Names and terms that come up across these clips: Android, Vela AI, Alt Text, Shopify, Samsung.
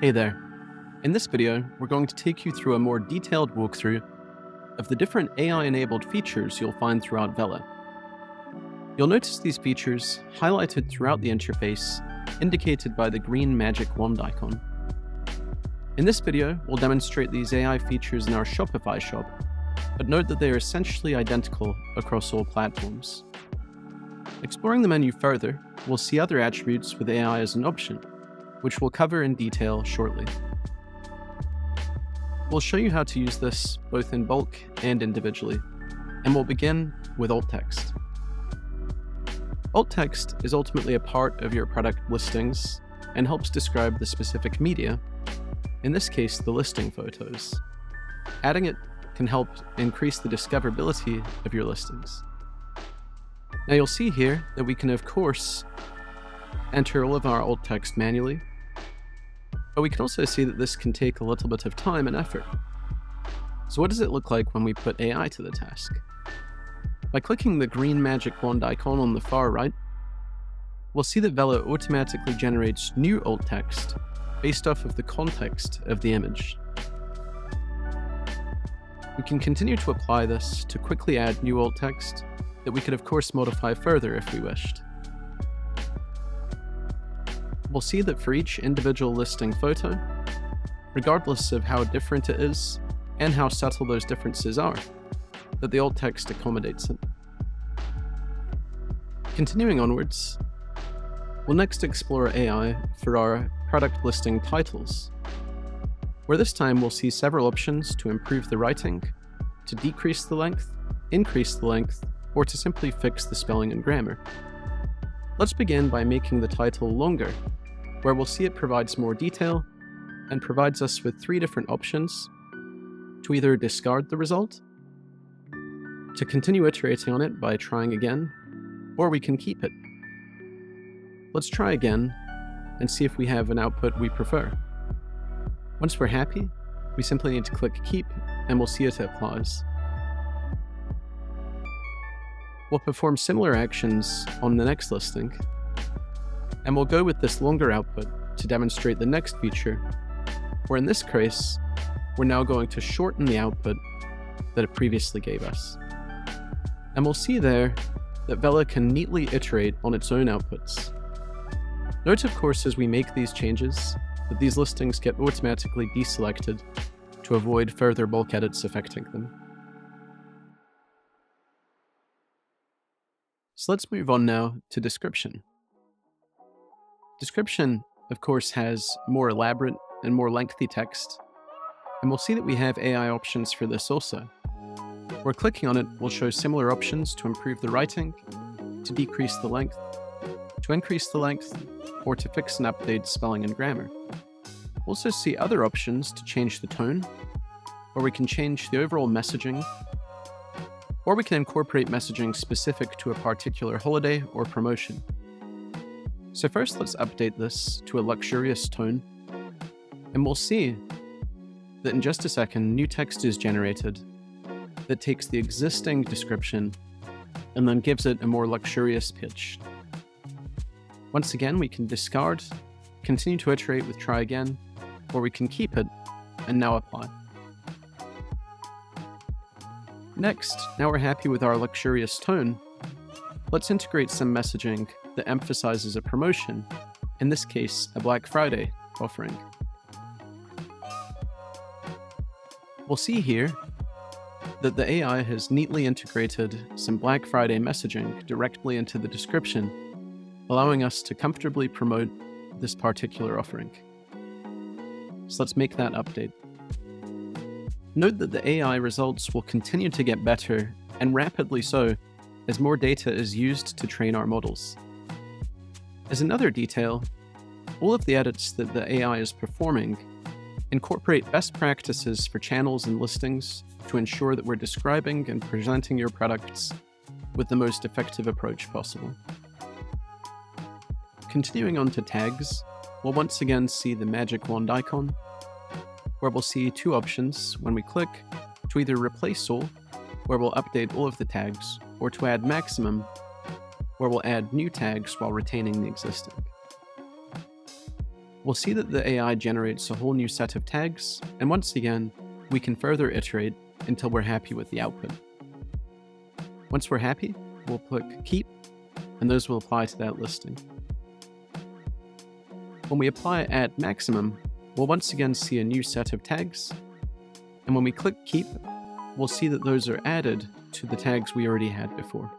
Hey there. In this video, we're going to take you through a more detailed walkthrough of the different AI-enabled features you'll find throughout Vela. You'll notice these features highlighted throughout the interface, indicated by the green magic wand icon. In this video, we'll demonstrate these AI features in our Shopify shop, but note that they are essentially identical across all platforms. Exploring the menu further, we'll see other attributes with AI as an option, which we'll cover in detail shortly. We'll show you how to use this both in bulk and individually, and we'll begin with alt text. Alt text is ultimately a part of your product listings and helps describe the specific media, in this case the listing photos. Adding it can help increase the discoverability of your listings. Now you'll see here that we can, of course, enter all of our alt text manually, but we can also see that this can take a little bit of time and effort. So what does it look like when we put AI to the task? By clicking the green magic wand icon on the far right, we'll see that Vela automatically generates new alt text based off of the context of the image. We can continue to apply this to quickly add new alt text that we could of course modify further if we wished. We'll see that for each individual listing photo, regardless of how different it is and how subtle those differences are, that the alt text accommodates it. Continuing onwards, we'll next explore AI for our product listing titles, where this time we'll see several options to improve the writing, to decrease the length, increase the length, or to simply fix the spelling and grammar. Let's begin by making the title longer, where we'll see it provides more detail and provides us with three different options to either discard the result, to continue iterating on it by trying again, or we can keep it. Let's try again and see if we have an output we prefer. Once we're happy, we simply need to click keep and we'll see it applies. We'll perform similar actions on the next listing, and we'll go with this longer output to demonstrate the next feature, where in this case, we're now going to shorten the output that it previously gave us. And we'll see there that Vela can neatly iterate on its own outputs. Note, of course, as we make these changes, that these listings get automatically deselected to avoid further bulk edits affecting them. So let's move on now to description. Description, of course, has more elaborate and more lengthy text, and we'll see that we have AI options for this also. Where clicking on it will show similar options to improve the writing, to decrease the length, to increase the length, or to fix and update spelling and grammar. We'll also see other options to change the tone, or we can change the overall messaging, or we can incorporate messaging specific to a particular holiday or promotion. So first, let's update this to a luxurious tone, and we'll see that in just a second, new text is generated that takes the existing description and then gives it a more luxurious pitch. Once again, we can discard, continue to iterate with try again, or we can keep it and now apply. Next, now we're happy with our luxurious tone, let's integrate some messaging that emphasizes a promotion, in this case, a Black Friday offering. We'll see here that the AI has neatly integrated some Black Friday messaging directly into the description, allowing us to comfortably promote this particular offering. So let's make that update. Note that the AI results will continue to get better, and rapidly so, as more data is used to train our models. As another detail, all of the edits that the AI is performing incorporate best practices for channels and listings to ensure that we're describing and presenting your products with the most effective approach possible. Continuing on to tags, we'll once again see the magic wand icon, where we'll see two options when we click to either replace all, where we'll update all of the tags, or to add maximum, where we'll add new tags while retaining the existing. we'll see that the AI generates a whole new set of tags, and once again, we can further iterate until we're happy with the output. Once we're happy, we'll click Keep, and those will apply to that listing. When we apply at maximum, we'll once again see a new set of tags, and when we click Keep, we'll see that those are added to the tags we already had before.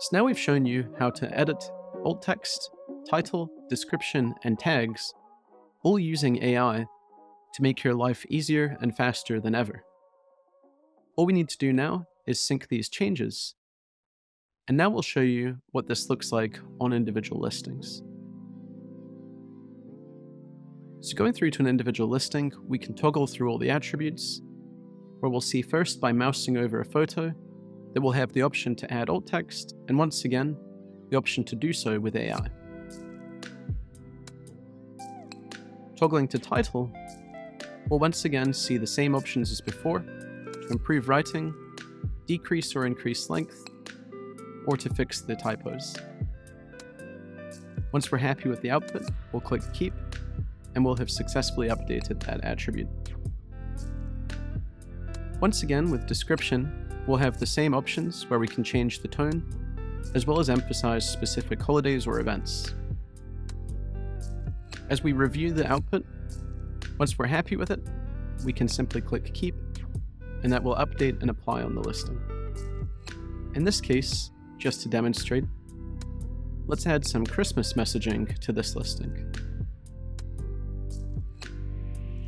So now we've shown you how to edit alt text, title, description, and tags, all using AI to make your life easier and faster than ever. All we need to do now is sync these changes. And now we'll show you what this looks like on individual listings. So going through to an individual listing, we can toggle through all the attributes, where we'll see first by mousing over a photo that we'll have the option to add alt text, and once again, the option to do so with AI. Toggling to title, we'll once again see the same options as before, to improve writing, decrease or increase length, or to fix the typos. Once we're happy with the output, we'll click Keep, and we'll have successfully updated that attribute. Once again, with description, we'll have the same options where we can change the tone, as well as emphasize specific holidays or events. As we review the output, once we're happy with it, we can simply click Keep, and that will update and apply on the listing. In this case, just to demonstrate, let's add some Christmas messaging to this listing,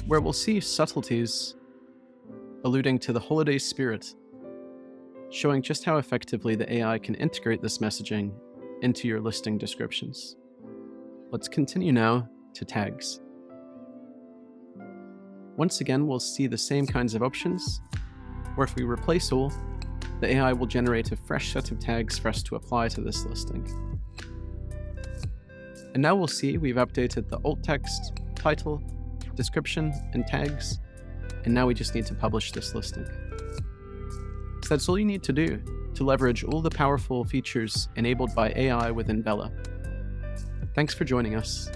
where we'll see subtleties alluding to the holiday spirit, showing just how effectively the AI can integrate this messaging into your listing descriptions. Let's continue now to tags. Once again, we'll see the same kinds of options, where if we replace all, the AI will generate a fresh set of tags for us to apply to this listing. And now we'll see we've updated the alt text, title, description, and tags, and now we just need to publish this listing. So that's all you need to do to leverage all the powerful features enabled by AI within Vela. Thanks for joining us.